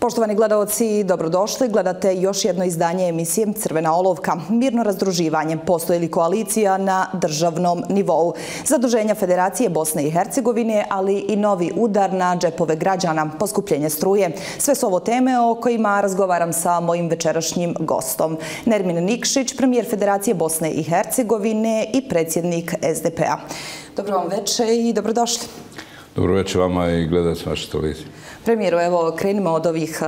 Poštovani gledaoci, dobrodošli. Gledate još jedno izdanje emisije Crvena olovka. Mirno razdruživanje. Postoji li koalicija na državnom nivou? Zaduženja Federacije Bosne i Hercegovine, ali i novi udar na džepove građana, poskupljenje struje. Sve su ovo teme o kojima razgovaram sa mojim večerašnjim gostom. Nermin Nikšić, premijer Federacije Bosne i Hercegovine i predsjednik SDP-a. Dobro vam večer i dobrodošli. Dobro večer vama i gledajte vaše televizije. Premijeru, evo, krenimo od ovih,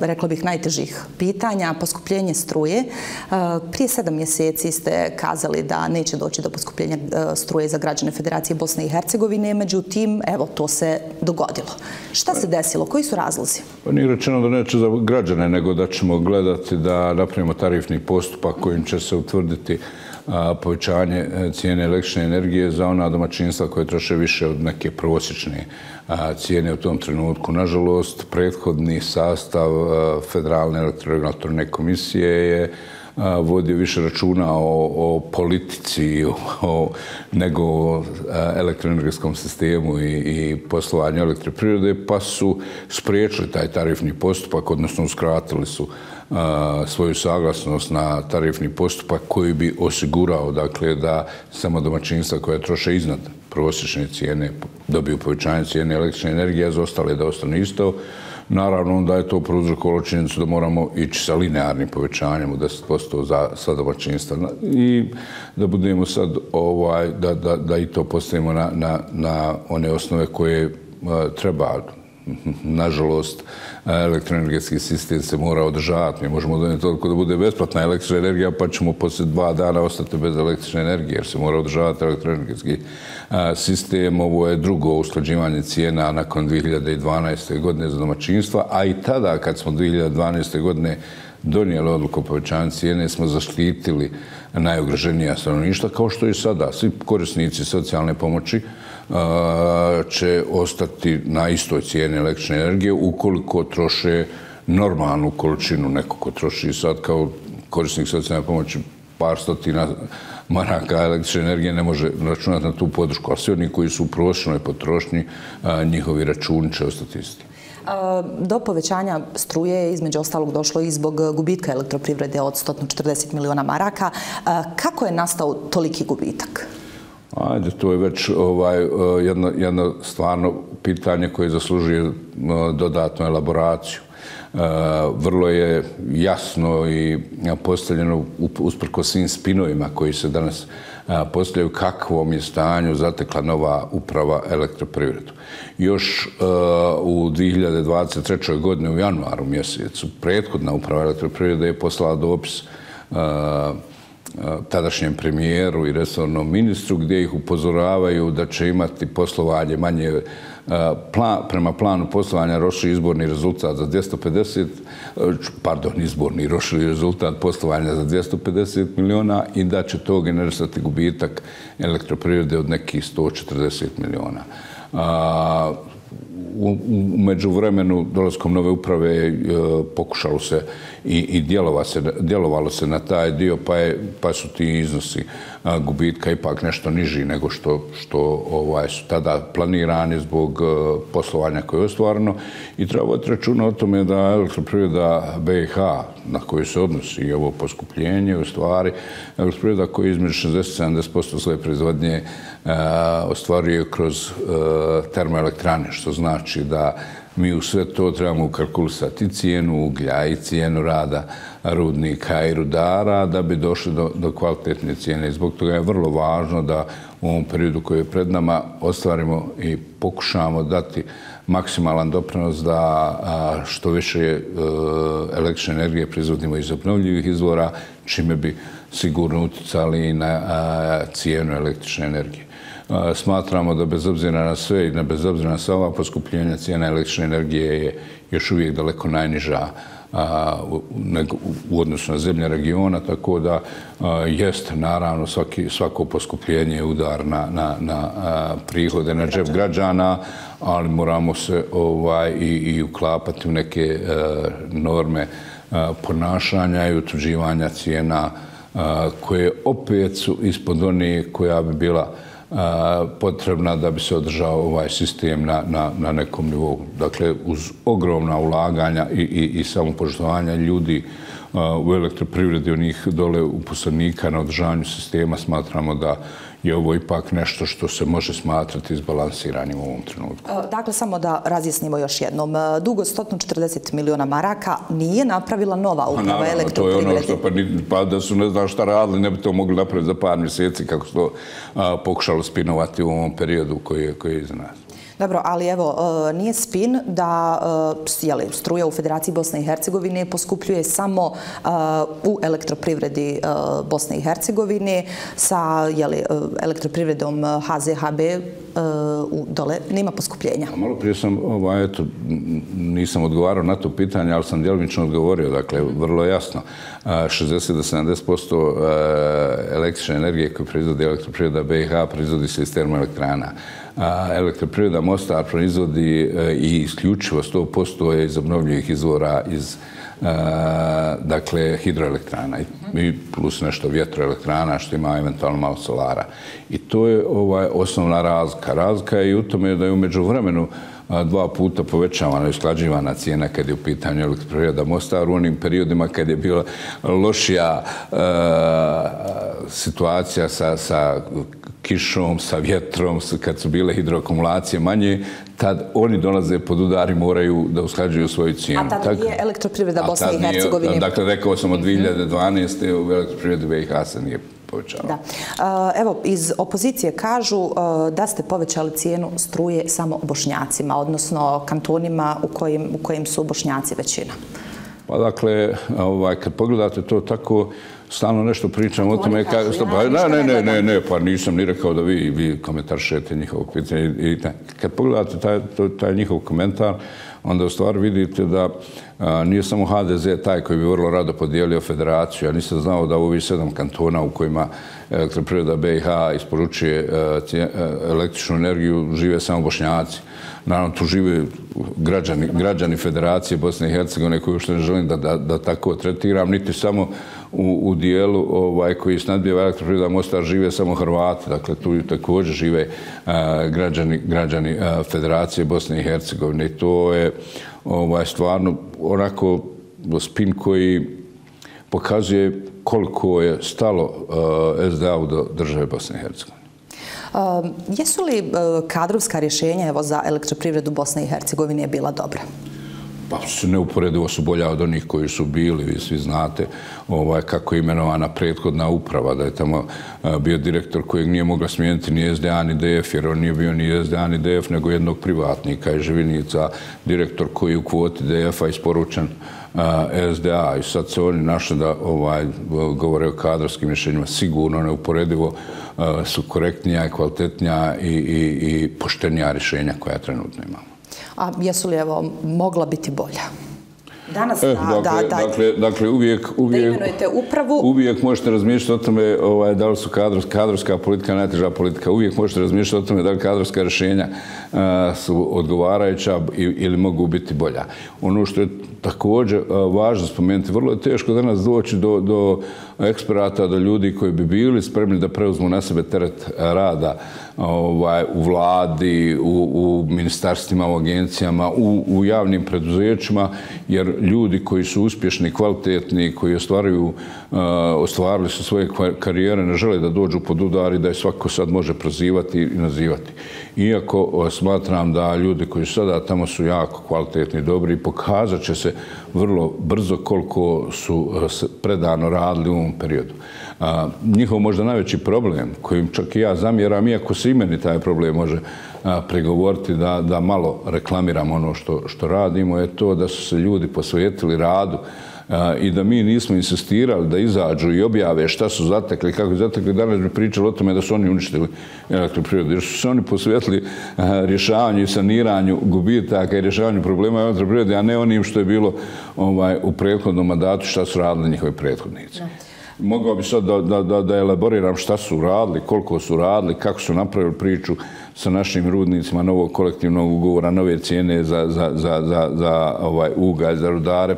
rekla bih, najtežih pitanja, poskupljenje struje. Prije 7 mjeseci ste kazali da neće doći do poskupljenja struje za građane Federacije Bosne i Hercegovine, međutim, evo, to se dogodilo. Šta se desilo? Koji su razlozi? Pa nije rečeno da neće za građane, nego da ćemo gledati da napravimo tarifni postupak kojim će se utvrditi povećanje cijene električne energije za ona domaćinstva koje troše više od neke prosječne cijene u tom trenutku. Nažalost, prethodni sastav Federalne elektroregulatorne komisije je vodio više računa o politici nego o elektroenergetskom sistemu i poslovanju elektroprivrede, pa su spriječili taj tarifni postupak, odnosno uskratili su svoju saglasnost na tarifni postupak koji bi osigurao da samo domaćinstva koja troše iznad prosječne cijene dobiju povećanje cijene električne energije, a za ostale da ostane isto. Naravno, onda je to prouzrokovalo činjenicu da moramo ići sa linearnim povećanjem u 10% za sva domaćinstva i da budemo sad, da i to postavimo na one osnove koje treba. Nažalost, elektroenergetski sistem se mora održavati. Mi možemo donijeti toliko da bude besplatna električna energija, pa ćemo poslije 2 dana ostati bez električne energije, jer se mora održavati elektroenergetski sistem. Ovo je drugo usklađivanje cijena nakon 2012. godine za domaćinstva, a i tada kad smo 2012. godine donijeli odluku o povećanju cijene, smo zaštitili najugroženija stanovništva, kao što i sada. Svi korisnici socijalne pomoći će ostati na istoj cijeni električne energije ukoliko troše normalnu količinu. Neko ko troši sad kao korisnik socijalne pomoći par stotina maraka električne energije ne može računati na tu podršku, a svi oni koji su u prosječnoj potrošnji, njihovi računi će ostati isti. Do povećanja struje je između ostalog došlo i zbog gubitka elektroprivrede od 140 miliona maraka. Kako je nastao toliki gubitak? Ajde, to je već jedno stvarno pitanje koje zaslužuje dodatnu elaboraciju. Vrlo je jasno i postavljeno usprko svim spinovima koji se danas postavljaju kakvom je stanju zatekla nova uprava elektroprivredu. Još u 2023. godine u januaru mjesecu prethodna uprava elektroprivrede je poslala dopis tadašnjem premijeru i resornom ministru gdje ih upozoravaju da će imati poslovanje manje prema planu poslovanja roši izborni rezultat za 250, pardon, izborni roši rezultat poslovanja za 250 miliona i da će to generisati gubitak elektroprivrede od nekih 140 miliona. U međuvremenu, dolaskom nove uprave, pokušalo se i djelovalo se na taj dio, pa su ti iznosi gubitka ipak nešto niži nego što su tada planirani zbog poslovanja koje je ostvareno. I treba voditi računa o tome da elektroprivreda BiH, na koju se odnosi i ovo poskupljenje, u stvari elektroprivreda koja između 60-70% svoje proizvodnje ostvaruje kroz termoelektrane, što znači da mi u sve to trebamo ukalkulisati cijenu uglja i cijenu rada rudnika i rudara da bi došli do kvalitetne cijene. Zbog toga je vrlo važno da u ovom periodu koji je pred nama ostvarimo i pokušamo dati maksimalan doprinos da što više električne energije proizvodimo iz obnovljivih izvora, čime bi sigurno utjecali na cijenu električne energije. Smatramo da bez obzira na sve i bez obzira na sva poskupljenja cijena električne energije je još uvijek daleko najniža u odnosu na zemlje regiona, tako da jeste naravno svako poskupljenje udar na prihode, na džep građana, ali moramo se i uklapati u neke norme ponašanja i utvrđivanja cijena koje opet su ispod one koja bi bila potrebna da bi se održao ovaj sistem na nekom nivou. Dakle, uz ogromna ulaganja i samopoštovanja ljudi u elektroprivredi, onih dole uposlenika na održavanju sistema, smatramo da je ovo ipak nešto što se može smatrati izbalansiranim u ovom trenutku. Dakle, samo da razjasnimo još jednom. Dugo 140 miliona maraka nije napravila nova uprava elektroprivrede. To je ono što, pa da su ne znam šta radili, ne bi to mogli napraviti za par mjeseci kako se to pokušalo spinovati u ovom periodu koji je iza nas. Dobro, ali evo, nije spin da struja u Federaciji Bosne i Hercegovine poskupljuje samo u elektroprivredi Bosne i Hercegovine sa elektroprivredom HZHB dole nema poskupljenja. Malo prije sam, eto, nisam odgovarao na to pitanje, ali sam djelomično odgovorio, dakle, vrlo jasno. 60 do 70% električne energije koju proizvodi elektroprivreda BiH proizvodi se iz termoelektrana. Elektroprivreda Mostar proizvodi i isključivo 100% iz obnovljivih izvora iz hidroelektrana i plus nešto vjetroelektrana što ima eventualno malo solara. I to je osnovna razlika. Razlika je i u tome da je u međuvremenu dva puta povećavana i usklađivana cijena kad je u pitanju elektroprivreda Mostar u onim periodima kad je bila lošija situacija sa kišom, sa vjetrom, kad su bile hidroakumulacije manje, tad oni dolaze pod udar i moraju da usklađuju svoju cijenu. A tad nije elektroprivreda Bosne i Hercegovine? Dakle, rekao sam od 2012. u elektroprivredi BiH se nije povećala. Evo, iz opozicije kažu da ste povećali cijenu struje samo Bošnjacima, odnosno kantonima u kojim su Bošnjaci većina. Pa dakle, kad pogledate to tako, stalno nešto pričam o tome. Ne, pa nisam ni rekao da vi komentaršete njihovo pitanje. Kad pogledate taj njihov komentar, onda u stvari vidite da nije samo HDZ taj koji bi vrlo rado podijelio federaciju. Ja nisam znao da ovih 7 kantona u kojima elektroprivreda BiH isporučuje električnu energiju žive samo Bošnjaci. Naravno, tu žive građani Federacije Bosne i Hercegovine koju uopšte ne želim da tako tretiram, niti samo u dijelu koji snadbijeva elektroprivreda Mostar žive samo Hrvati. Dakle, tu također žive građani Federacije Bosne i Hercegovine. I to je stvarno onako spin koji pokazuje koliko je stalo SDA-u do države Bosne i Hercegovine. Jesu li kadrovska rješenja za elektroprivredu Bosne i Hercegovine bila dobra? Pa su neuporedivo su bolja od onih koji su bili. Vi svi znate kako je imenovana prethodna uprava, da je tamo bio direktor kojeg nije mogla smijeniti ni SDA ni DF, jer on nije bio ni SDA ni DF, nego jednog privatnika i Živinica, direktor koji je u kvoti DF-a isporučen SDA. I sad se oni našli da govore o kadrovskim rješenjima. Sigurno neuporedivo su korektnija, kvalitetnija i poštenija rješenja koja trenutno imamo. A jesu li, evo, mogla biti bolja? Danas, dakle, uvijek možete razmišljati o tome da li su kadrovska politika najteža politika. Uvijek možete razmišljati o tome da li kadrovska rješenja su odgovarajuća ili mogu biti bolja. Ono što je također važno spomenuti, vrlo je teško danas doći do eksperata, do ljudi koji bi bili spremni da preuzmu na sebe teret rada u vladi, u ministarstvima, u agencijama, u javnim preduzećima, jer ljudi koji su uspješni, kvalitetni, koji ostvarili su svoje karijere, ne žele da dođu pod udar i da je svako sad može prozivati i nazivati. Iako smatram da ljudi koji sada tamo su jako kvalitetni i dobri, pokazat će se vrlo brzo koliko su predano radili u ovom periodu. Njihov možda najveći problem, kojim čak i ja zamjeram, iako se i meni taj problem može pregovoriti da malo reklamiram ono što radimo, je to da su se ljudi posvetili radu i da mi nismo insistirali da izađu i objave šta su zatekli, kako je zatekli. Danas bi pričali o tome da su oni uništili elektroprivredu, jer su se oni posvetili rješavanju i saniranju gubitaka i rješavanju problema elektroprivrede, a ne onim što je bilo u prethodnom mandatu, šta su radili njihovi prethodnici. Mogao bi sad da elaboriram šta su radili, koliko su radili, kako su napravili priču sa našim rudnicima novog kolektivnog ugovora, nove cijene za ugalj, za rudare,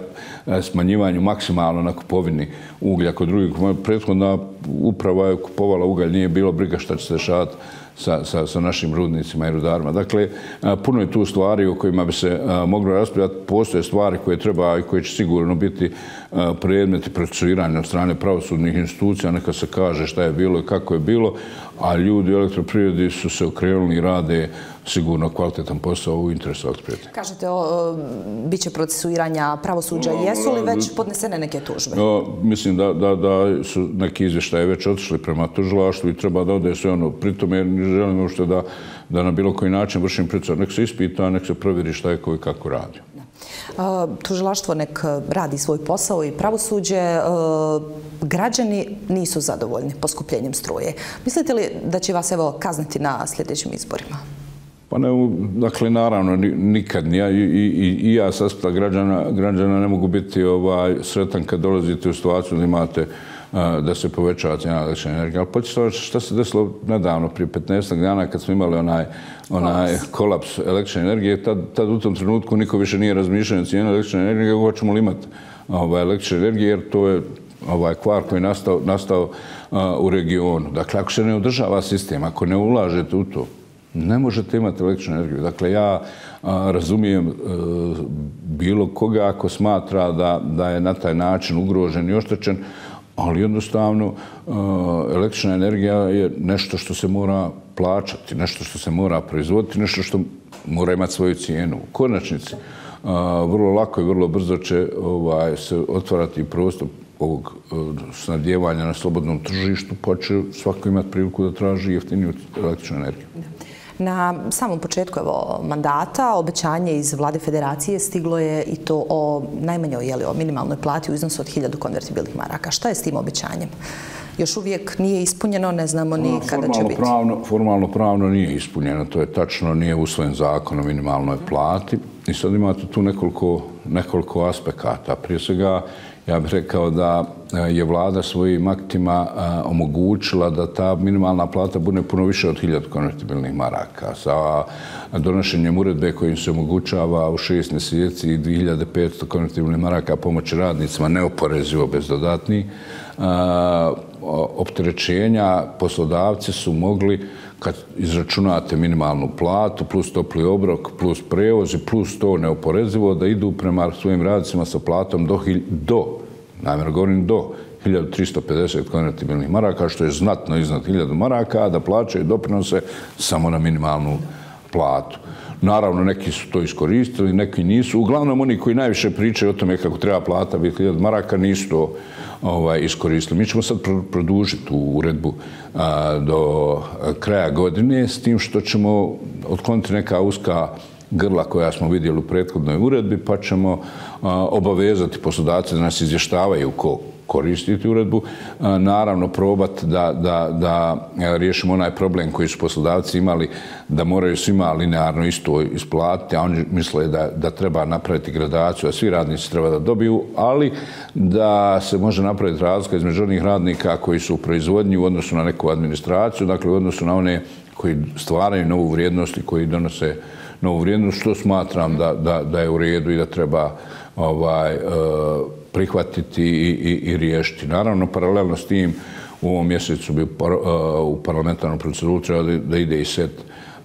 smanjivanju maksimalno na kupovini uglja kod drugih. Prethodna uprava je kupovala ugalj, nije bilo briga šta će se dešavati sa našim rudnicima i rudarima. Dakle, puno je tu stvari o kojima bi se moglo raspravljati. Postoje stvari koje treba i koje će sigurno biti predmeti procesuiranja od strane pravosudnih institucija. Neka se kaže šta je bilo i kako je bilo, a ljudi u elektroprivredi su se okrenuli i rade sigurno kvalitetan posao u interesu elektroprivrede. Kažete, bit će procesuiranja pravosuđa. Jesu li već podnesene neke tužbe? Mislim da su neki izvještaje već otišli prema tužilaštvu i treba da ode sve ono pritom, jer ne želim uopšte da na bilo koji način vršim pritisak. Nek se ispita, nek se provjeri šta je ko i kako radio. Tužilaštvo nek radi svoj posao i pravosuđe. Građani nisu zadovoljni poskupljenjem struje. Mislite li da će vas evo kazniti na sljedećim izborima? Pa ne, dakle, naravno, nikad. I ja sa aspekta građana ne mogu biti sretan kad dolazite u situaciju da imate da se povećava cijena električne energije. Ali počesto što se desilo nedavno, prije 15 dana, kad smo imali onaj kolaps električne energije, tad u tom trenutku niko više nije razmišljao o cijeni električne energije, kako ćemo li imati električne energije, jer to je kvar koji je nastao u regionu. Dakle, ako se ne održava sistem, ako ne ulažete u to, ne možete imati električnu energiju. Dakle, ja razumijem bilo koga ako smatra da je na taj način ugrožen i oštećen, ali jednostavno električna energija je nešto što se mora plaćati, nešto što se mora proizvoditi, nešto što mora imati svoju cijenu. U konačnici, vrlo lako i vrlo brzo će se otvarati prostor ovog snabdjevanja na slobodnom tržištu, pa će svako imati priliku da traži jeftiniju električnu energiju. Na samom početku mandata obećanje iz vlade federacije stiglo je i to o najmanjoj minimalnoj plati u iznosu od 1000 konvertibilnih maraka. Šta je s tim obećanjem? Još uvijek nije ispunjeno, ne znamo ni kada će biti. Formalno pravno nije ispunjeno, to je tačno, nije usvojen zakon o minimalnoj plati. I sad imate tu nekoliko aspekata. Prije svega, ja bih rekao da je vlada svojim aktima omogućila da ta minimalna plata bude puno više od 1000 konvertibilnih maraka. Sa donošenjem uredbe kojim se omogućava u 6 mjeseci 2500 konvertibilnih maraka pomoći radnicima neoporezivo bez dodatnih opterećenja, poslodavci su mogli, kad izračunate minimalnu platu, plus topli obrok, plus prevozi, plus to neoporezivo, da idu prema svojim radnicima sa platom do 1350 konvertibilnih maraka, što je znatno iznad 1000 maraka, a da plaćaju doprinose samo na minimalnu platu. Naravno, neki su to iskoristili, neki nisu. Uglavnom, oni koji najviše pričaju o tome kako treba plata biti 1000 maraka, nisu to iskoristili. Mi ćemo sad produžiti tu uredbu do kraja godine, s tim što ćemo otkloniti neka uska grla koja smo vidjeli u prethodnoj uredbi, pa ćemo obavezati poslodavce da nas izvještavaju ko koristiti uredbu. Naravno, probati da riješimo onaj problem koji su poslodavci imali, da moraju svima linearno isto isplatiti, a oni misle da treba napraviti gradaciju, a svi radnici treba da dobiju, ali da se može napraviti razlika između onih radnika koji su u proizvodnji u odnosu na neku administraciju, dakle u odnosu na one koji stvaraju novu vrijednost i koji donose novu vrijednost, što smatram da je u redu i da treba prihvatiti i riješiti. Naravno, paralelno s tim, u ovom mjesecu bi u parlamentarnu proceduru trebalo da ide i set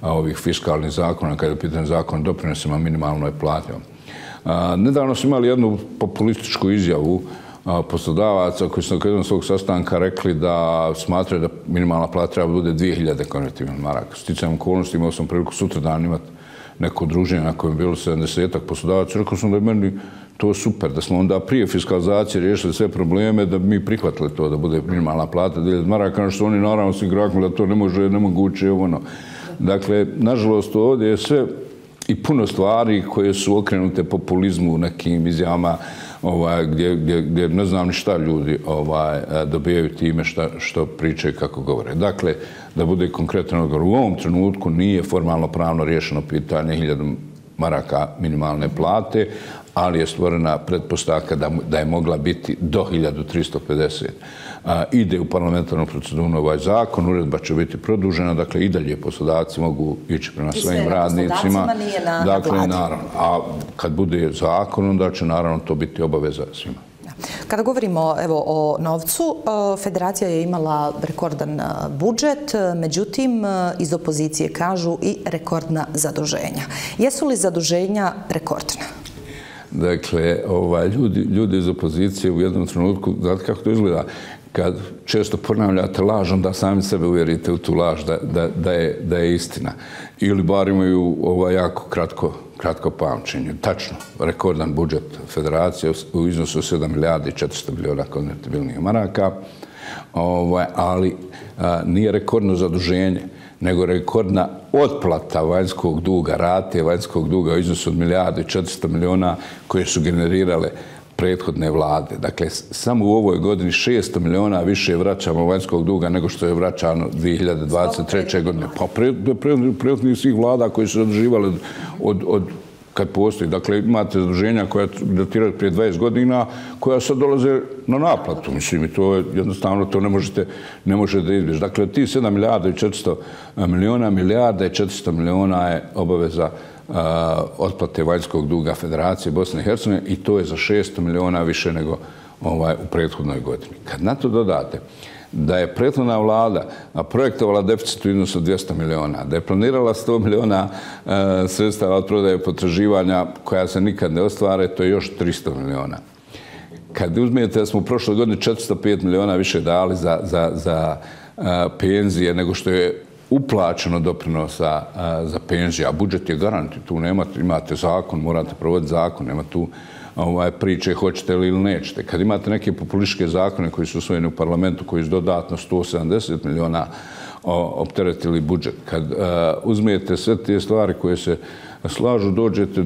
ovih fiskalnih zakona, kada je pitanje zakon doprinosima minimalnoj plati. Nedavno smo imali jednu populističku izjavu poslodavaca koji su na jednom svog sastanka rekli da smatraju da minimalna plata treba bude 2000 konvertibilnih maraka. Sticajem okolnosti, imao sam priliku sutradan imati neko druženje na kojem je bilo 70-ak poslodavaca. Rekao sam da je meni to super, da smo onda prije fiskalizacije riješili sve probleme, da bi mi prihvatili to da bude minimalna plata 1000 maraka, što oni naravno svi graknuli da to ne može, nemoguće je ono. Dakle, nažalost, ovdje je sve i puno stvari koje su okrenute populizmu u nekim izjavama gdje ne znam ni šta ljudi dobijaju time što pričaju kako govore. Dakle, da bude konkretan odgovor, u ovom trenutku nije formalno pravno riješeno pitanje 1000 maraka minimalne plate, ali je stvorena pretpostavka da je mogla biti do 1350. Ide u parlamentarnu proceduru ovaj zakon, uredba će biti produžena, dakle i dalje poslodavci mogu ići prema svojim radnicima. Dakle, naravno, a kad bude zakon, onda će naravno to biti obaveza svima. Kada govorimo o novcu, Federacija je imala rekordan budžet, međutim, iz opozicije kažu i rekordna zaduženja. Jesu li zaduženja rekordna? Dakle, ljudi iz opozicije u jednom trenutku, znate kako to izgleda, kad često ponavljate laž, onda sami sebe uvjerite u tu laž da je istina. Ili bar imaju jako kratko pamćenje. Tačno, rekordan budžet Federacije u iznosu 7 milijardi i 400 miliona konvertibilnih maraka, ali nije rekordno zaduženje, nego rekordna otplata vanjskog duga, rate vanjskog duga u iznosu od milijardu i 400 miliona koje su generirale prethodne vlade. Dakle, samo u ovoj godini 600 miliona više vraćamo vanjskog duga nego što je vraćano 2023. godine. Pa prethodnih svih vlada koji su zaduživali od kad postoji. Dakle, imate zaduženja koja datiraju prije 20 godina koja sad dolaze na naplatu. Mislim, i to je jednostavno, to ne možete izbjeći. Dakle, ti 7 milijarda i 400 miliona, milijarda i 400 miliona je obaveza otplate vanjskog duga Federacije Bosne i Hercegovine i to je za 600 miliona više nego u prethodnoj godini. Kad na to dodate da je prethodna vlada projektovala deficit u iznosu 200 miliona, da je planirala 100 miliona sredstava od prodaje potraživanja koja se nikad ne ostvare, to je još 300 miliona. Kad uzmijete da smo u prošloj godini 405 miliona više dali za penzije nego što je uplaćeno doprinosa za penzije, a budžet je garantiran, tu imate zakon, morate provoditi zakon, nema tu priče hoćete li ili nećete. Kad imate neke populističke zakone koji su usvojeni u parlamentu, koji su dodatno 170 miliona opteretili budžet, kad uzmijete sve te stvari koje se slažu, dođete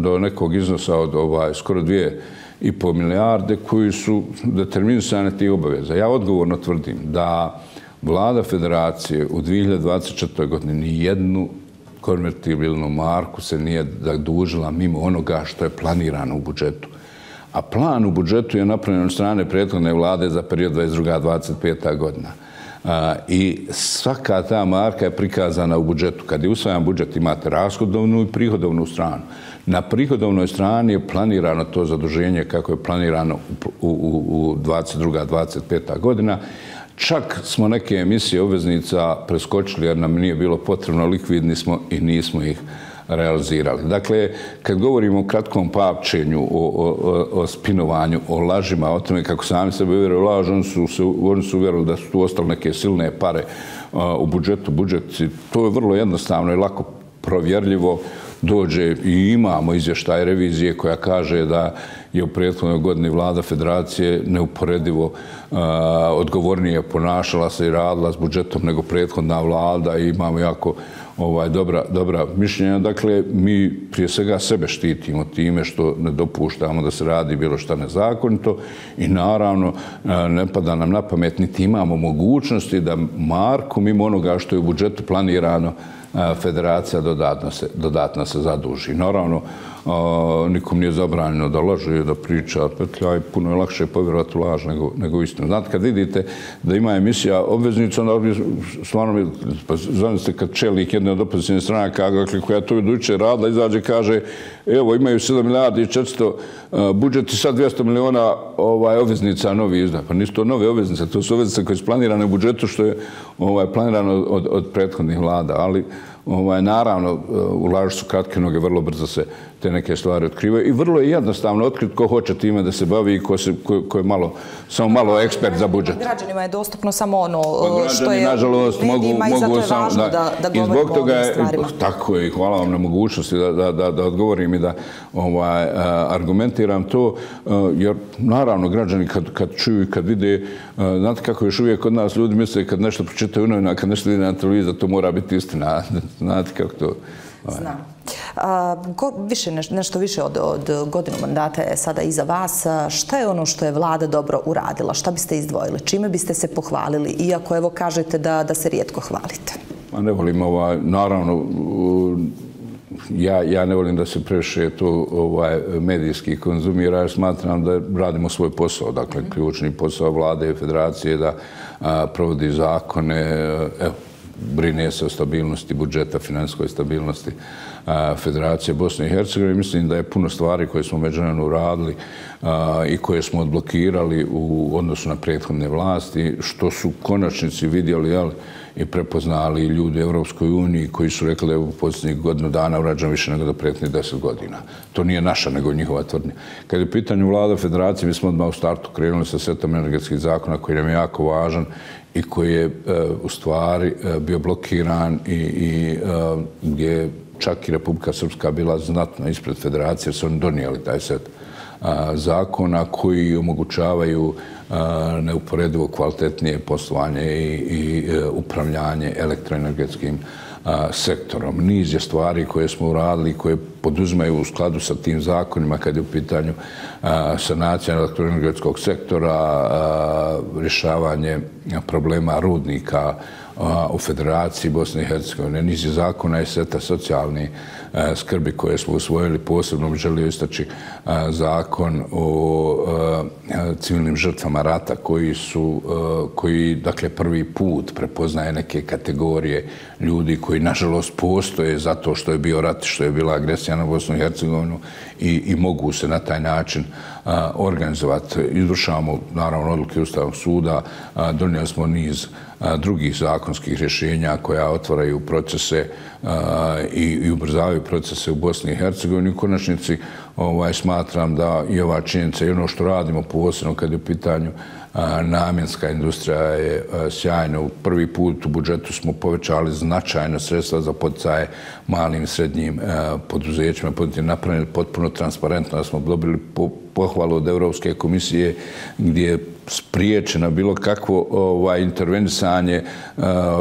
do nekog iznosa od skoro 2,5 milijarde koji su determinisane tih obaveza. Ja odgovorno tvrdim da Vlada Federacije u 2024. godini nijednu konvertibilnu marku se nije zadužila mimo onoga što je planirano u budžetu. A plan u budžetu je napravljen od strane prethodne vlade za period 2022-2025. godina. I svaka ta marka je prikazana u budžetu. Kad je usvajan budžet, imate rashodovnu i prihodovnu stranu. Na prihodovnoj strani je planirano to zaduženje kako je planirano u 2022-2025. godina. Čak smo neke emisije obveznica preskočili jer nam nije bilo potrebno, likvidni smo i nismo ih realizirali. Dakle, kad govorimo o kratkom pamćenju, o spinovanju, o lažima, o tome kako sami sebe uvjeruju u laž, oni su uvjerili da su tu ostale neke silne pare u budžetu. To je vrlo jednostavno i lako provjerljivo. Dođe i imamo izvještaj revizije koja kaže da je u prethodnoj godini Vlada Federacije neuporedivo odgovornije ponašala se i radila s budžetom nego prethodna vlada i imamo jako dobra mišljenja. Dakle, mi prije svega sebe štitimo time što ne dopuštamo da se radi bilo šta nezakonito i naravno ne pada nam na pamet niti imamo mogućnosti da marku mimo onoga što je u budžetu planirano Federacija dodatno se zaduži. Naravno, nikom nije zabranjeno da laže, da priča, petlja i puno je lakše povjerovati u laž nego istinu. Znate, kad vidite da ima emisija obveznica, onda stvarno, znam ste kad čelnik jedne od opozicijne strane koja to iduće radila, izađe i kaže evo, imaju 7 milijardi i 400 budžet i sad 200 miliona obveznica novi izda. Pa nisu to nove obveznice, to su obveznice koje su planirane u budžetu što je planirano od prethodnih vlada, ali naravno, u laži su kratke noge, vrlo brzo se te neke stvari otkrivaju i vrlo je jednostavno otkriti ko hoće time da se bavi i ko je samo malo ekspert za budžet. Građanima je dostupno samo ono što je medijima i zato je važno da govorimo o ovim stvarima. Tako je i hvala vam na mogućnosti da odgovorim i da argumentiram to, jer naravno građani kad čuju i kad vide, znate kako još uvijek od nas ljudi misle kad nešto pročitaju u novinama, kad nešto vidi na televiziji, to mora biti istina. Znate kako to... Znam. Nešto više od godinu mandata je sada iza vas. Šta je ono što je vlada dobro uradila? Šta biste izdvojili? Čime biste se pohvalili? Iako, evo, kažete da se rijetko hvalite. Ne volim, naravno, ja ne volim da se previše to medijski konzumira, jer smatram da radimo svoj posao. Dakle, ključni posao vlade i federacije da provodi zakone, brine se o stabilnosti budžeta, finanskoj stabilnosti Federacije Bosne i Hercegovine. Mislim da je puno stvari koje smo međunarodno uradili i koje smo odblokirali u odnosu na prethodne vlasti, što su konačnici vidjeli, ali i prepoznali ljudi u Evropskoj uniji koji su rekli da je u posljednjih godinu dana urađeno više nego do prethodnih 10 godina. To nije naša, nego njihova tvrdnja. Kad je u pitanju vlada Federacije, mi smo odmah u startu krenuli sa setom energetskih zakona koji nam je jako važan i koji je u stvari bio blokiran i gdje je čak i Republika Srpska bila znatno ispred Federacije, jer su oni donijeli taj set zakona koji omogućavaju neuporedivo kvalitetnije poslovanje i upravljanje elektroenergetskim sektorom. Niz je stvari koje smo uradili i koje poduzimaju u skladu sa tim zakonima kad je u pitanju sanacija elektroenergetskog sektora, rješavanje problema rudnika u Federaciji Bosne i Hercegovine. Niz je zakona i seta socijalne skrbi koje smo usvojili. Posebno bi želio istaći zakon o civilnim žrtvama rata koji dakle prvi put prepoznaje neke kategorije ljudi koji nažalost postoje zato što je bio rat, što je bila agresija na Bosnu i Hercegovinu i mogu se na taj način organizovati. Izvršavamo naravno odluke Ustavnog suda, donijeli smo niz drugih zakonskih rješenja koja otvaraju procese i ubrzavaju procese u Bosni i Hercegovini. U konačnici smatram da i ova činjenica i ono što radimo posebno kad je u pitanju namjenska industrija je sjajno. Prvi put u budžetu smo povećali značajno sredstva za poticaje malim i srednjim poduzećima. Napravili potpuno transparentno da smo dobili pohvalu od Evropske komisije gdje je spriječena bilo kakvo intervenisanje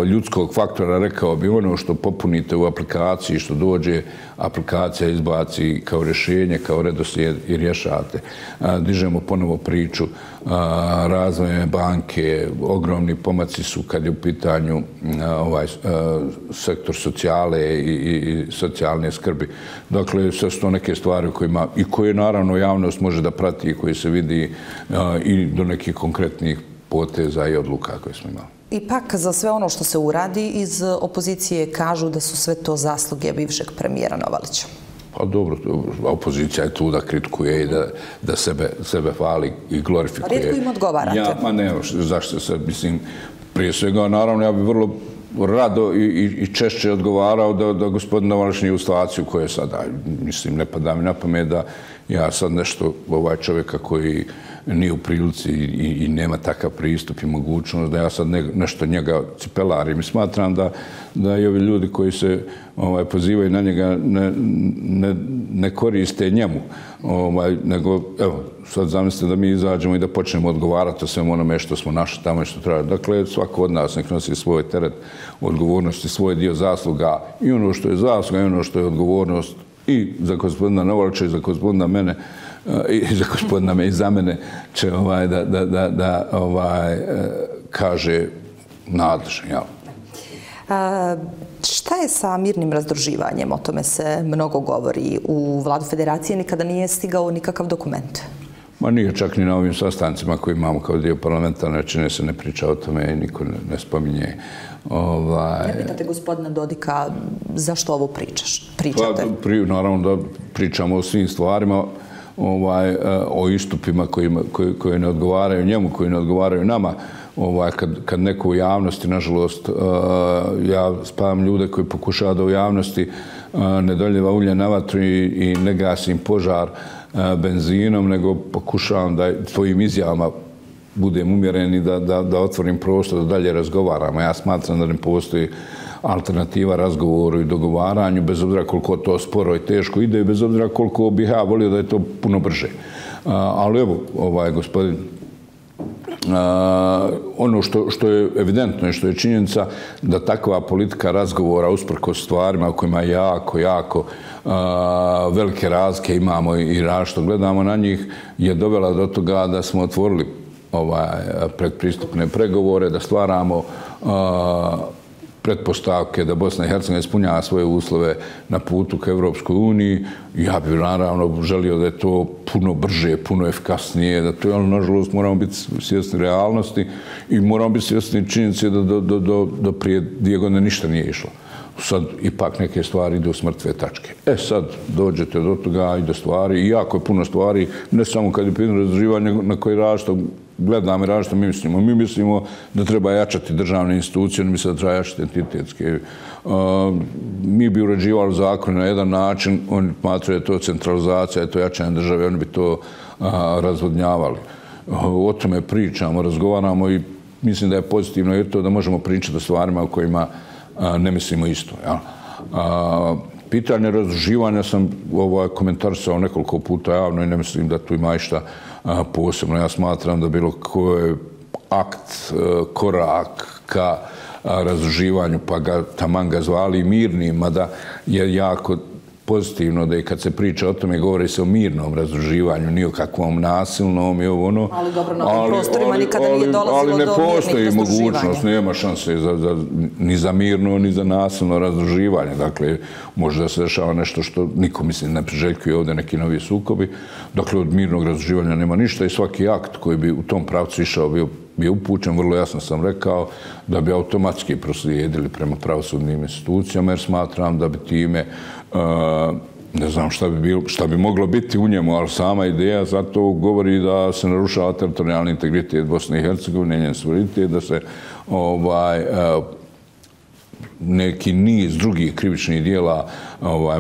ljudskog faktora, rekao bi ono što popunite u aplikaciji, što dođe, aplikacija izbaci kao rješenje, kao redoslijed i rješate. Dižemo ponovo priču razvojne banke, ogromni pomaci su kad je u pitanju sektor socijale i socijalne skrbi. Dakle, sve su to neke stvari kojima i koje naravno javnost može da prati i koje se vidi i do nekih konkretnih poteza i odluka koje smo imali. Ipak, za sve ono što se uradi iz opozicije kažu da su sve to zasluge bivšeg premijera Novalića. Pa dobro, opozicija je tu da kritikuje i da sebe hvali i glorifikuje. Rijetko im odgovarate. Ja, pa ne, zašto se, mislim, prije svega, naravno, ja bi vrlo rado i češće odgovarao da gospodin Novalić nije u situaciju koja je sada. Mislim, ne pada mi na pamet da ja sad nešto čovjeka koji nije u prilici i nema takav pristup i mogućnost da ja sad nešto njega cipelarim. I smatram da i ovi ljudi koji se pozivaju na njega ne koriste njemu. Nego, evo, sad zamislite da mi izađemo i da počnemo odgovarati o svemu onome što smo našli tamo i što trebali. Dakle, svako od nas nek nosi svoj teret odgovornosti, svoj dio zasluga i ono što je zasluga i ono što je odgovornost i za gospodina Novalića i za gospodina mene i za mene će da kaže nadležan. Šta je sa mirnim razdruživanjem? O tome se mnogo govori. U vladu Federacije nikada nije stigao nikakav dokument. Ma nije, čak ni na ovim sastancima koji imamo kao dio parlamentarne većine se ne priča o tome i niko ne spominje. Ne pitate gospodina Dodika zašto ovo pričate? Naravno da pričamo o svim stvarima, o istupima koje ne odgovaraju njemu, koje ne odgovaraju nama. Kad neko u javnosti, nažalost, ja spajam ljude koji pokušava da u javnosti ne doljeva ulje na vatru i ne gasim požar benzinom, nego pokušavam da svojim izjavama budem umjeren i da otvorim prostor, da dalje razgovaramo. Ja smatram da ne postoji alternativa razgovoru i dogovaranju, bez obzira koliko to sporo i teško ide i bez obzira koliko bih ja volio da je to puno brže. Ali evo, gospodin, ono što je evidentno i što je činjenica da takva politika razgovora usprkos stvarima u kojima jako, jako velike razlike imamo i različito gledamo na njih je dovela do toga da smo otvorili predpristupne pregovore, da stvaramo pretpostavke da Bosna i Hercegovina ispunjava svoje uslove na putu ka Evropskoj uniji. Ja bih naravno želio da je to puno brže, puno efikasnije, da to je, ali nažalost moramo biti svjesni realnosti i moramo biti svjesni činjenice da prije 2 godine ništa nije išlo. sad ipak neke stvari idu s mrtve tačke. E sad dođete do toga, ide stvari, i jako je puno stvari, ne samo kad je pitanje razdruživanje na koje različito gledamo i različito mi mislimo. Mi mislimo da treba jačati državne institucije, ne mislimo da treba jačati entitetske. Mi bi uređivali zakon na jedan način, oni smatraju da je to centralizacija, da je to jačanje države, oni bi to razvodnjavali. O tome pričamo, razgovaramo i mislim da je pozitivno i to da možemo pričati o stvarima o kojima ne mislimo isto. Pitanje razdruživanja sam komentarisao nekoliko puta javno i ne mislim da tu ima išta posebno. Ja smatram da bilo koji akt, korak ka razdruživanju, pa ga taman ga zvali mirnim, mada je jako pozitivno da i kad se priča o tome govori se o mirnom razdruživanju, ni o kakvom nasilnom i ovo ono. Ali dobro, na tim prostorima nikada nije dolazilo do mirnih razdruživanja. Ali ne postoji mogućnost, nema šanse ni za mirno, ni za nasilno razdruživanje. Dakle, možda se dešava nešto što niko, mislim, ne priželjkuje ovdje neki novi sukobi. Dakle, od mirnog razdruživanja nema ništa i svaki akt koji bi u tom pravcu išao bio upućen, vrlo jasno sam rekao, da bi automatski proslijedili prema pravosudnim institucijama, jer smatram da bi time, ne znam šta bi moglo biti u njemu, ali sama ideja zato govori da se narušava teritorijalni integritet Bosne i Hercegovine, njen suverenitet, da se neki niz drugih krivičnih dijela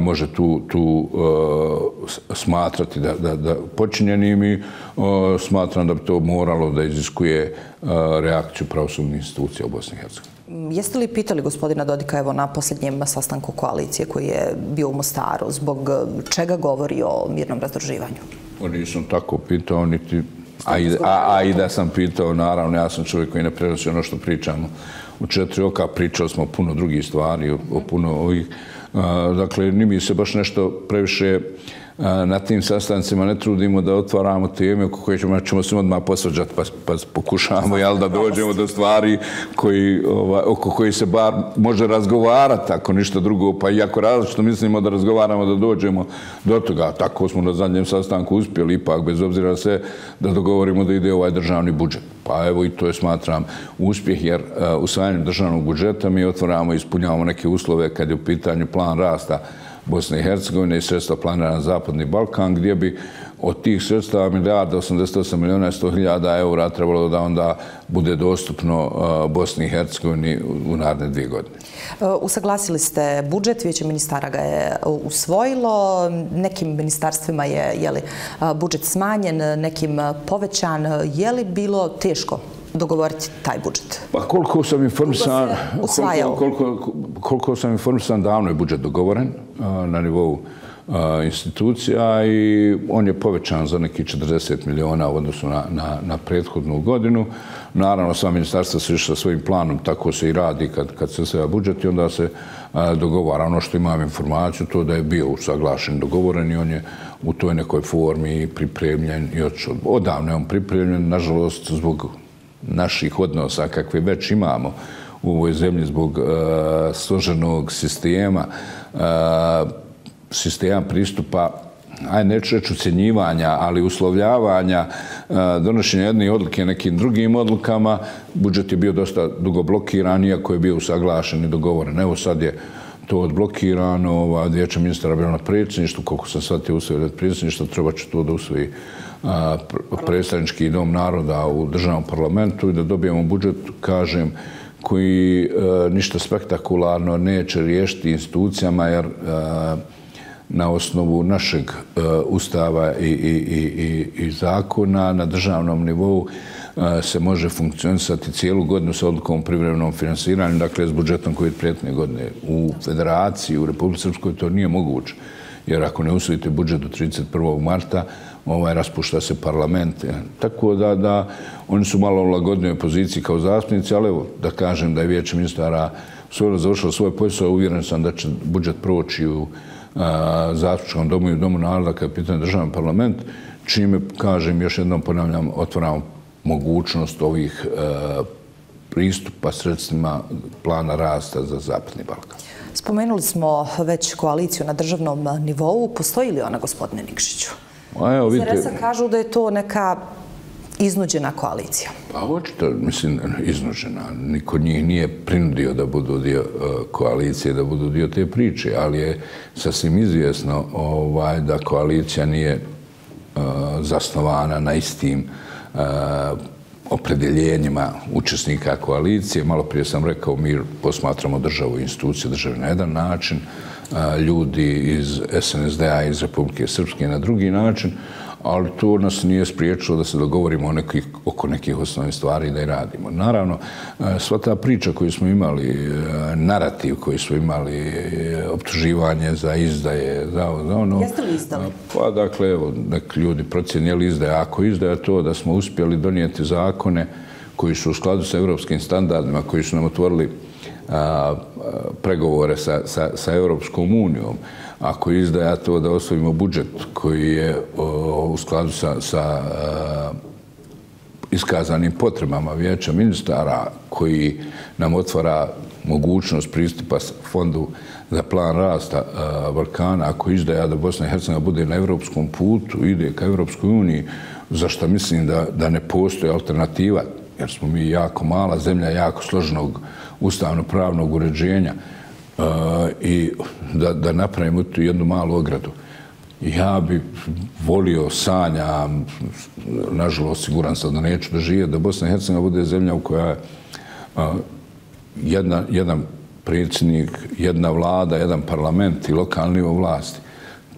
može tu smatrati da počinjenim i smatram da bi to moralo da iziskuje reakciju pravosudnih institucija u Bosni i Hercegovini. Jeste li pitali gospodina Dodika evo na posljednjem sastanku koalicije koji je bio u Mostaru, zbog čega govori o mirnom razdruživanju? Nisam tako pitao, niti... A i da sam pitao, naravno, ja sam čovjek koji ne prenosi ono što pričamo. U četiri oka pričali smo puno drugih stvari, o puno ovih. Dakle, ni mi se baš nešto previše na tim sastancima ne trudimo da otvaramo teme oko koje ćemo se odmah posvađati, pa pokušamo da dođemo do stvari oko koje se bar može razgovarati, ako ništa drugo, pa i ako različno mislimo da razgovaramo, da dođemo do toga. Tako smo na zadnjem sastanku uspjeli, ipak, bez obzira sve, da dogovorimo da ide ovaj državni budžet. Pa evo i to je, smatram, uspjeh, jer usvajanjem državnog budžeta mi otvaramo i ispunjavamo neke uslove kad je u pitanju plan rasta Bosne i Hercegovine i sredstva planirana na Zapadni Balkan, gdje bi od tih sredstva 1.088.100.000 eura trebalo da onda bude dostupno Bosni i Hercegovini u naredne 2 godine. Usaglasili ste budžet, Vijeće ministara ga je usvojilo, nekim ministarstvima je budžet smanjen, nekim povećan. Je li bilo teško dogovoriti taj budžet? Pa koliko sam informisan, davno je budžet dogovoren na nivou institucija i on je povećan za neki 40 miliona u odnosu na prethodnu godinu. Naravno, sva ministarstva su išla svojim planom, tako se i radi kad se sve budžeti, onda se dogovara. Ono što imam informaciju, to da je bio usaglašen, dogovoren i on je u toj nekoj formi pripremljen i odavno je on pripremljen, nažalost, zbog naših odnosa kakve već imamo u ovoj zemlji, zbog složenog sistema pristupa, neću reći ucjenjivanja, ali uslovljavanja donošenja jedne odluke nekim drugim odlukama, budžet je bio dosta dugo blokiran, iako je bio usaglašen i dogovoren. Evo sad je to odblokirano, Vijeće ministara bilo na predsjedništvu, koliko sam shvatio usvojio od predsjedništva, treba će to da usvoji predstavnički dom naroda u državnom parlamentu i da dobijemo budžet, kažem, koji ništa spektakularno neće riješiti institucijama, jer na osnovu našeg ustava i zakona na državnom nivou se može funkcionisati cijelu godinu sa odlukom o privremenom finansiranju, dakle s budžetom koji je prethodne godine. U Federaciji, u Republici Srpskoj to nije moguće, jer ako ne usvojite budžet do 31. marta, raspušta se parlament. Tako da oni su malo u lagodnoj poziciji kao zastupnici, ali evo da kažem da je Vijeće ministara završilo svoj posao, uvjeren sam da će budžet proći u Zastupničkom domu i u Domu naroda kada je pitanje državni parlament, čime, kažem, još jednom ponavljam, otvaramo mogućnost ovih pristupa sredstvima plana rasta za Zapadni Balkan. Spomenuli smo već koaliciju na državnom nivou. Postoji li ona, gospodine Nikšiću? Evo, vidite. Kažu da je to neka iznuđena koalicija? Pa očito, mislim, iznuđena. Niko njih nije prinudio da budu dio koalicije, da budu dio te priče, ali je sasvim izvjesno da koalicija nije zasnovana na istim opredeljenjima učesnika koalicije. Malo prije sam rekao, mi posmatramo državu i institucije države na jedan način, ljudi iz SNSD-a, iz Republike Srpske na drugi način, ali to nas nije spriječilo da se dogovorimo oko nekih osnovnih stvari da i radimo. Naravno, sva ta priča koju smo imali, narativ koji smo imali, optuživanje za izdaje, za ono... Jeste li izdali? Pa, dakle, evo, neki ljudi procijenili izdaje. Ako izdaje to da smo uspjeli donijeti zakone koji su u skladu sa evropskim standardima, koji su nam otvorili pregovore sa Evropskom unijom, ako izdaja to da osvojimo budžet koji je u skladu sa iskazanim potrebama Vijeća ministara, koji nam otvara mogućnost pristupa fondu za plan rasta Balkana, ako izdaja da Bosna i Hercegovina bude na evropskom putu, ide ka Evropskoj uniji, za što mislim da ne postoji alternativa, jer smo mi jako mala zemlja, jako složenog ustavno-pravnog uređenja, i da napravimo tu jednu malu ogradu. Ja bi volio, sanjam, nažalost siguran sam da neću doživjeti, da Bosna i Hercegovina bude zemlja u kojoj jedan predsjednik, jedna vlada, jedan parlament i lokalni nivo vlasti.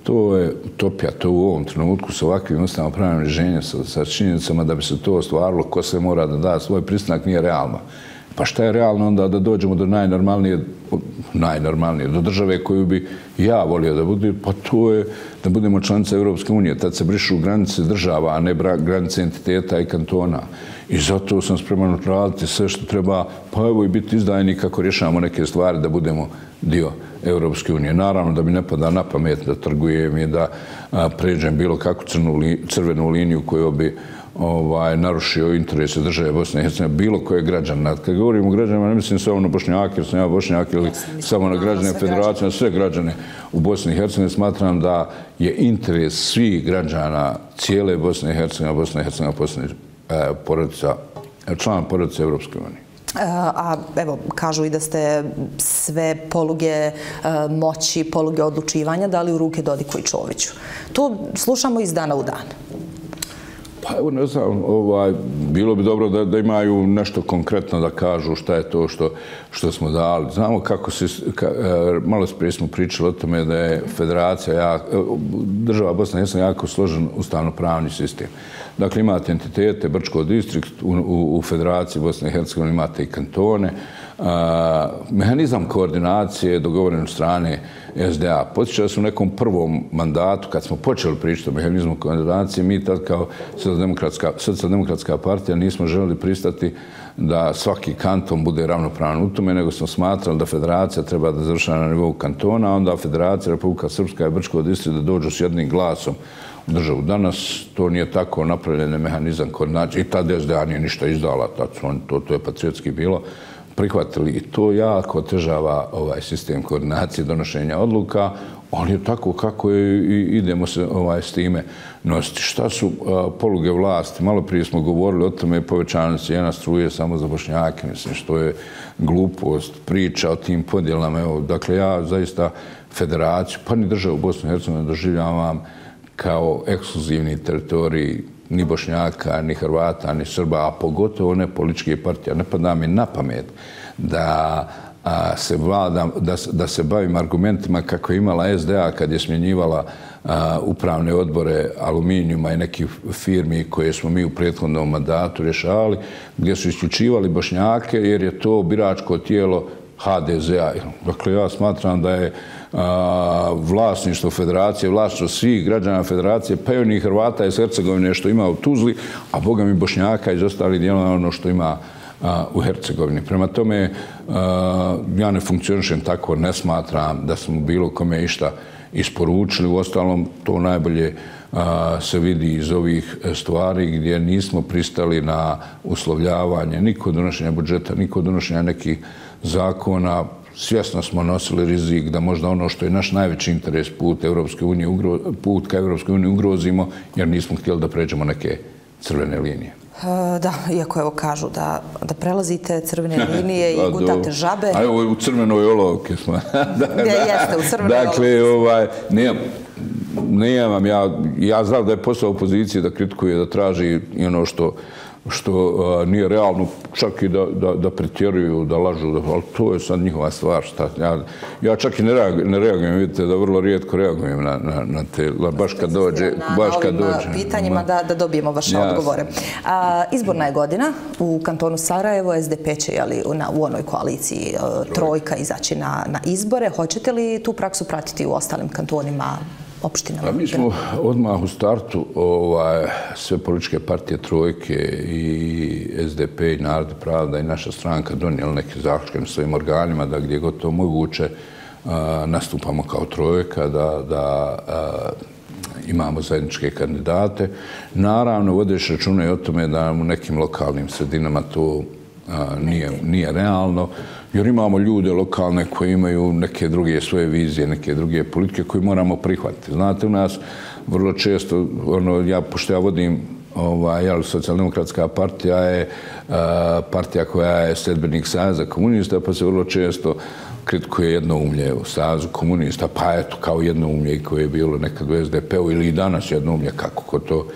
To je utopija, to u ovom trenutku sa ovakvim ustavno-pravnim uređenjem, sa činjenicama da bi se to ostvarilo, ko se mora da da svoj pristanak, nije realno. Pa šta je realno onda da dođemo do najnormalnije, do države koju bi ja volio da bude, pa to je da budemo članica Evropske unije. Tad se brišu granice država, a ne granice entiteta i kantona. I zato sam spreman raditi sve što treba, pa evo i biti izdajni kako rješavamo neke stvari da budemo dio Evropske unije. Naravno da mi ne pada na pamet da trgujem i da pređem bilo kakvu crvenu liniju koju bi narušio interese države Bosne i Hercegovine, bilo koje građana. Kad govorimo o građanima, ne mislim samo na Bošnjake, jer sam ja Bošnjak, ili samo na građane Federacije, na sve građane u Bosni i Hercegovini. Smatram da je interes svih građana cijele Bosne i Hercegovine, Bosna i Hercegovina postane član porodice Evropske unije. A evo, kažu i da ste sve poluge moći, poluge odlučivanja dali u ruke Dodiku i Čoviću. To slušamo iz dana u dan. Pa evo, ne znam, bilo bi dobro da imaju nešto konkretno da kažu šta je to što smo dali. Znamo kako se, malo prije smo pričali o tome da je federacija, država Bosna i Hercegovina jako složen ustavno-pravni sistem. Dakle, imate entitete, Brčko distrikt, u Federaciji Bosne i Hercegovine imate i kantone. Mehanizam koordinacije je dogovoren od strane SDA. Podsjeća se u nekom prvom mandatu, kad smo počeli pričati o mehanizmu koordinacije, mi tad kao Socijaldemokratska partija nismo želeli pristati da svaki kanton bude ravnopravan u tome, nego smo smatrali da federacija treba da završava na nivou kantona, a onda Federacija, Republika Srpska i Brčko distrikt da dođu s jednim glasom u državu. Danas to nije tako, napravljen mehanizam koordinacije. I tad SDA nije ništa izdala, to je patriotski bilo, prihvatili. I to jako otežava ovaj sistem koordinacije, donošenja odluka, ali je tako kako idemo se s time nositi. Šta su poluge vlasti? Malo prije smo govorili o tome, povećanje cijena struje samo za Bošnjake, mislim, što je glupost, priča o tim podjelama. Dakle, ja zaista federaciju, pa ni državu Bosnu i Hercegovinu doživljavam kao ekskluzivni teritorij ni Bošnjaka, ni Hrvata, ni Srba, a pogotovo ne političke partije. Ne pada mi na pamet da se bavim argumentima kako je imala SDA kad je smjenjivala upravne odbore Aluminijuma i nekih firmi koje smo mi u prethodnom mandatu rješavali, gdje su isključivali Bošnjake jer je to biračko tijelo HDZ-a. Dakle, ja smatram da je vlasništvo federacije, vlasništvo svih građana federacije, pa i onih Hrvata iz Hercegovine što ima u Tuzli, a boga mi Bošnjaka iz ostalih dijelova ono što ima u Hercegovini. Prema tome, ja ne funkcionišem tako, ne smatram da smo bilo kome išta isporučili. U ostalom, to najbolje se vidi iz ovih stvari gdje nismo pristali na uslovljavanje niko donošenja budžeta, niko donošenja nekih zakona. Svjesno smo nosili rizik da možda ono što je naš najveći interes, put ka Evropskoj uniji, ugrozimo, jer nismo htjeli da pređemo neke crvene linije. Da, iako evo kažu da prelazite crvene linije i gutate žabe. A evo u crvenoj olovki smo. Jeste, u crvenoj olovki. Dakle, nemam ja znam da je posao opozicije da kritikuje, da traži i ono što nije realno, čak i da pretjeruju, da lažu, ali to je sad njihova stvar. Ja čak i ne reagujem, vidite da vrlo rijetko reagujem na te, baš kad dođe. Na ovim pitanjima da dobijemo vaše odgovore. Izborna je godina u kantonu Sarajevo, SDP će u onoj koaliciji trojka izaći na izbore. Hoćete li tu praksu pratiti u ostalim kantonima? Mi smo odmah u startu sve političke partije trojke i SDP i Narod i Pravda i naša stranka donijeli neke zaključke na svojim organima da gdje god to moguće nastupamo kao trojka, da imamo zajedničke kandidate. Naravno, vodeš računa i o tome da u nekim lokalnim sredinama to nije realno, jer imamo ljude lokalne koji imaju neke druge svoje vizije, neke druge politike koje moramo prihvatiti. Znate, u nas vrlo često, pošto ja vodim, Socijaldemokratska partija je partija koja je sljedbenik Saveza komunista, pa se vrlo često kritikuje jednoumlje u Savezu komunista, pa eto kao jednoumlje koje je bilo nekad u SDP-u ili i danas jednoumlje, kako ko to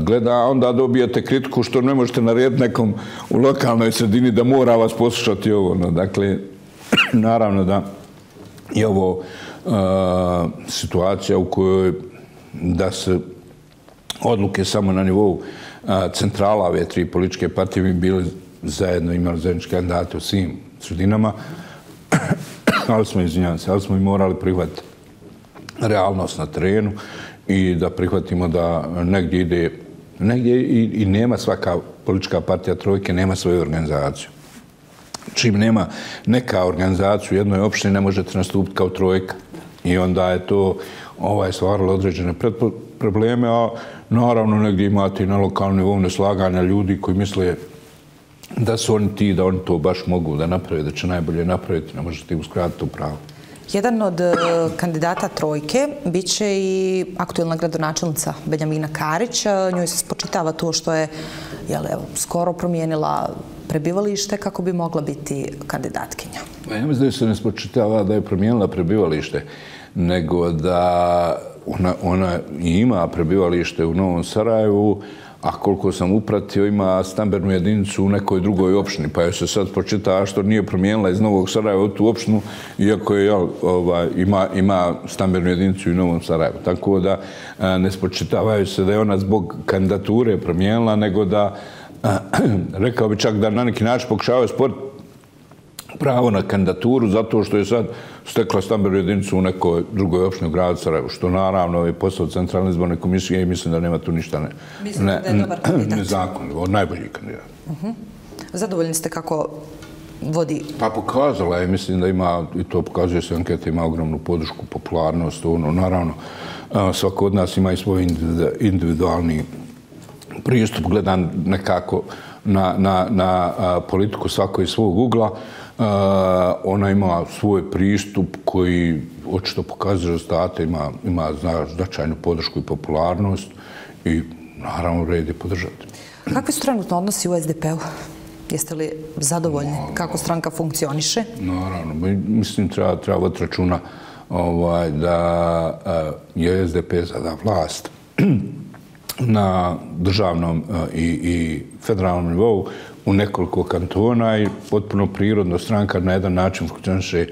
gleda, a onda dobijete kritiku što ne možete narediti nekom u lokalnoj sredini da mora vas poslušati ovo. Dakle, naravno da je ovo situacija u kojoj da se odluke samo na nivou centrala ove tri političke partije bi bili zajedno, imali zajedničke kandidate u svim sredinama, ali smo i morali prihvatiti realnost na terenu i da prihvatimo da negdje ide, negdje i nema svaka politička partija trojke, nema svoju organizaciju. Čim nema neka organizaciju u jednoj opštini, ne možete nastupiti kao trojka. I onda je to stvaralo određene probleme, a naravno negdje imate i na lokalnom nivou neslaganja ljudi koji misle da su oni ti, da oni to baš mogu da naprave, da će najbolje napraviti, ne možete uskratiti u pravo. Jedan od kandidata trojke bit će i aktuelna gradonačelnica Benjamina Karić. Njoj se spočitava to što je skoro promijenila prebivalište kako bi mogla biti kandidatkinja. Ja mislim da se ne spočitava da je promijenila prebivalište, nego da ona ima prebivalište u Novom Sarajevu, a koliko sam upratio, ima stambenu jedinicu u nekoj drugoj opštini, pa joj se sad spočita što nije promijenila iz Novog Sarajeva u tu opštinu, iako ima stambenu jedinicu u Novom Sarajevu. Tako da ne spočitavaju se da je ona zbog kandidature promijenila, nego da, rekao bi čak da na neki način pokušavaju sporiti pravo na kandidaturu zato što je sad stekla stambenu jedinicu u nekoj drugoj opštini u gradu Sarajevu, što naravno je posao Centralne izborne komisije i mislim da nema tu ništa nezakonito. On najbolji kandidat. Zadovoljni ste kako vodi? Pa pokazala je, mislim da ima, i to pokazuje se anketa, ima ogromnu podršku, popularnost, naravno svako od nas ima i svoj individualni pristup, gledan nekako na politiku svako iz svog ugla. Ona ima svoj pristup koji očito pokazuje rezultate, ima značajnu podršku i popularnost i naravno red je podržati. Kakvi su trenutno odnosi u SDP-u? Jeste li zadovoljni kako stranka funkcioniše? Naravno, mislim treba voditi računa da je SDP sada vlast na državnom i federalnom nivou u nekoliko kantona i potpuno prirodno stranka na jedan način funkcioniše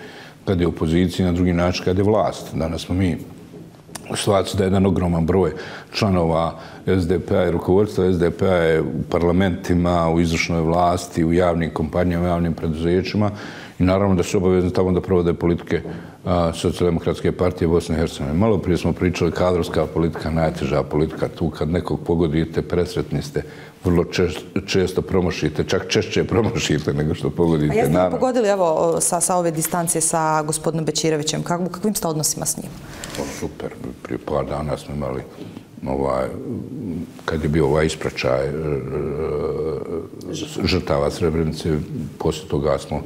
kad je opozicija, na drugi način kad je vlast. Danas smo mi u situaciji da jedan ogroman broj članova SDP-a i rukovodstva SDP-a je u parlamentima, u izvršnoj vlasti, u javnim kompanijama, u javnim preduzećima i naravno da su obavezni tamo da provode politike Socijaldemokratske partije Bosne i Hercegovine. Malo prije smo pričali kadrovska politika, najteža politika. Tu kad nekog pogodite, presretni ste, vrlo često promašite, čak češće promašite nego što pogodite. A jeste li pogodili sa ove distancije sa gospodinom Bečirovićem? Kakvim ste odnosima s njim? Super. Prije par dana smo imali, kad je bio ispraćaj žrtava Srebrenice, poslije toga smo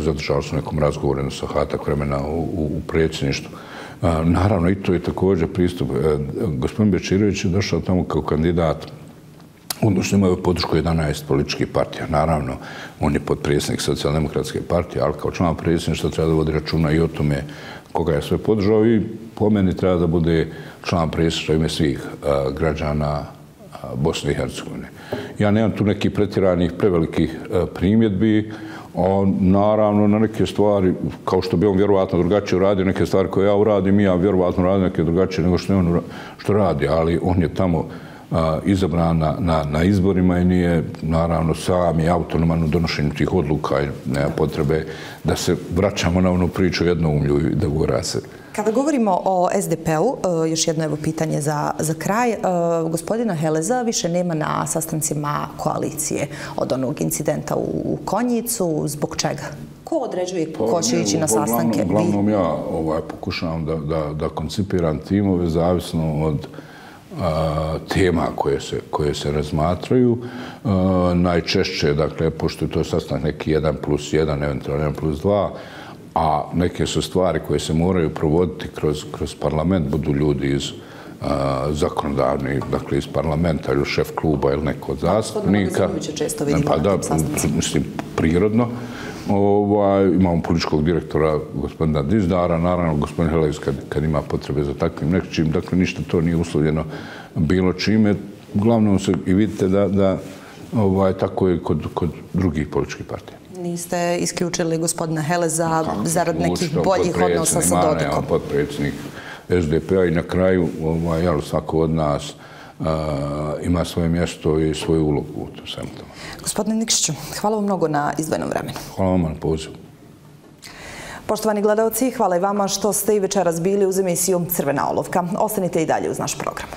zadržali su nekom razgovoru sa hatak vremena u predsjedništvu. Naravno, i to je također pristup. Gospodin Bečirović je došao tamo kao kandidat odnosno imaju podršku 11 političkih partija. Naravno, on je potpredsjednik Socijaldemokratske partije, ali kao član predsjedništva treba da vodi računa i o tome koga je sve podržao i po meni treba da bude član predsjedništva ime svih građana Bosne i Hercegovine. Ja nemam tu nekih pretjeranih, prevelikih primjedbi. Naravno, na neke stvari, kao što bi on vjerovatno drugačije uradio, neke stvari koje ja uradim, ja vjerovatno radim neke drugačije nego što je on što radi, ali on je tamo izabran na izborima i nije, naravno, sam i autonoman u donošenju tih odluka i nema potrebe da se vraćamo na onu priču jednoumlju i da govora se. Kada govorimo o SDP-u, još jedno evo pitanje za kraj, gospodina Heleza više nema na sastancima koalicije od onog incidenta u Konjicu. Zbog čega? Ko određuje ko će ići na sastanke? Uglavnom ja pokušavam da koncipiram timove zavisno od tema koje se razmatraju. Najčešće, dakle, pošto je to sastanak neki 1+1, eventualno 1+2, a neke su stvari koje se moraju provoditi kroz parlament, budu ljudi iz zakonodavnih, dakle iz parlamenta ili šef kluba ili neko od zastupnika. Pa da, mislim, prirodno. Imamo političkog direktora gospodina Dizdara, naravno gospodin Heleks kad ima potrebe za takvim nečim, dakle ništa to nije uslovljeno bilo čime. Uglavnom se i vidite da tako je kod drugih političkih partija. Niste isključili gospodina Heleza zarad nekih boljih odnosa sa Dodikom? Ja sam potpredsjednik SDP-a i na kraju svako od nas ima svoje mjesto i svoju ulogu u svemu tome. Gospodine Nikšiću, hvala vam mnogo na izdvojenom vremenu. Hvala vam na pozivu. Poštovani gledaoci, hvala i vama što ste i večeras bili uz emisijom Crvena olovka. Ostanite i dalje uz naš program.